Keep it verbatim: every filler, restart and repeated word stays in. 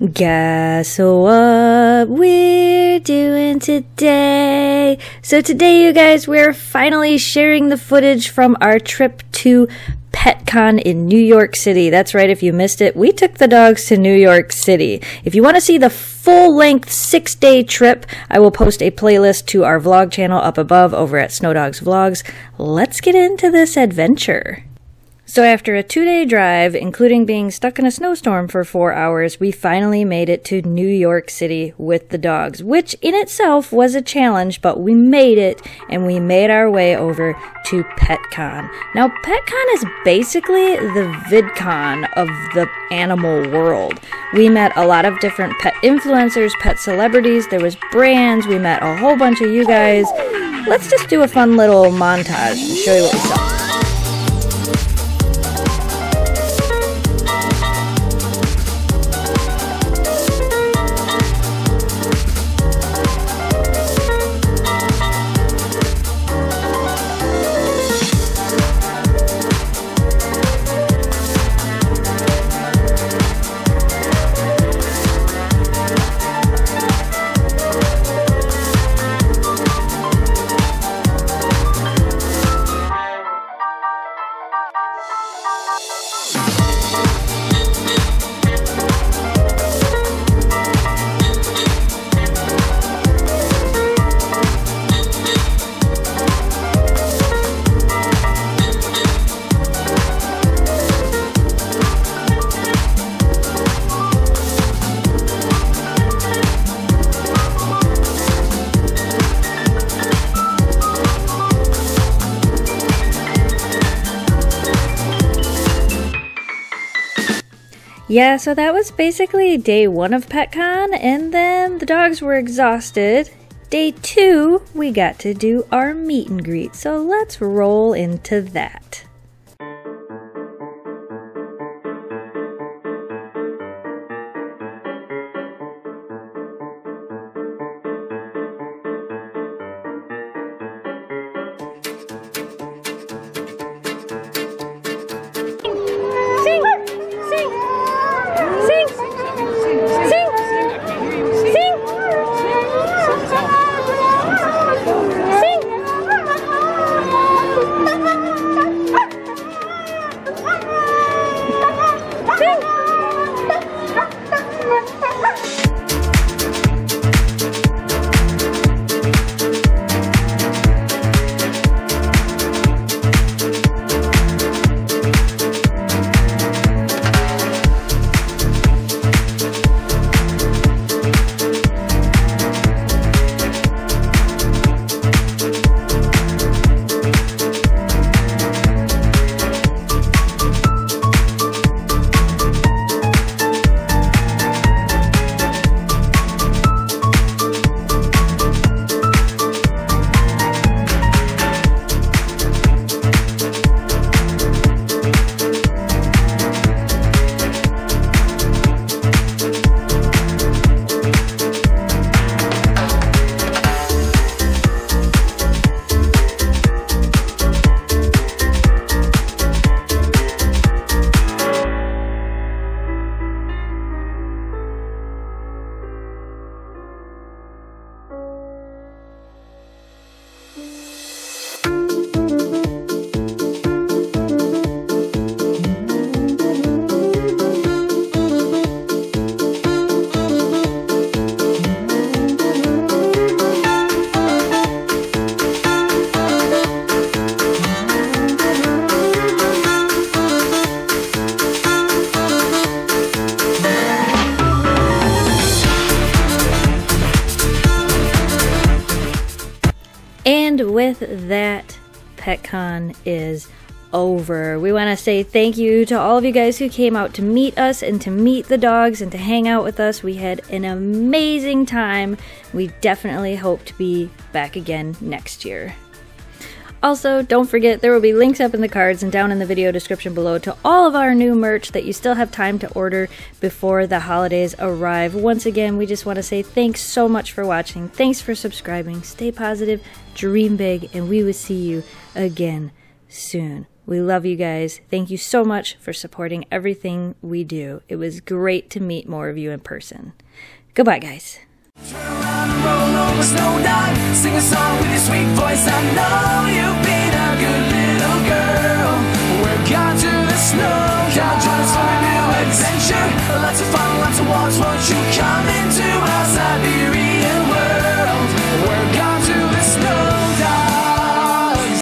Guess what we're doing today? So today, you guys, we're finally sharing the footage from our trip to PetCon in New York City. That's right, if you missed it, we took the dogs to New York City. If you want to see the full-length six-day trip, I will post a playlist to our vlog channel up above over at Snow Dogs Vlogs. Let's get into this adventure. So after a two-day drive, including being stuck in a snowstorm for four hours, we finally made it to New York City with the dogs, which in itself was a challenge, but we made it, and we made our way over to PetCon. Now, PetCon is basically the VidCon of the animal world. We met a lot of different pet influencers, pet celebrities, there was brands, we met a whole bunch of you guys. Let's just do a fun little montage and show you what we saw. Yeah, so that was basically day one of PetCon, and then the dogs were exhausted. Day two, we got to do our meet and greet, so let's roll into that. And with that, PetCon is over. We want to say thank you to all of you guys who came out to meet us and to meet the dogs and to hang out with us. We had an amazing time. We definitely hope to be back again next year. Also, don't forget, there will be links up in the cards and down in the video description below to all of our new merch that you still have time to order before the holidays arrive. Once again, we just want to say thanks so much for watching. Thanks for subscribing. Stay positive, dream big, and we will see you again soon. We love you guys. Thank you so much for supporting everything we do. It was great to meet more of you in person. Goodbye, guys. Turn around and roll over, snow dog. Sing a song with your sweet voice. I know you've been a good little girl. We're gone to the snow. Come join us for a new adventure. Lots of fun, lots of walks. Won't you come into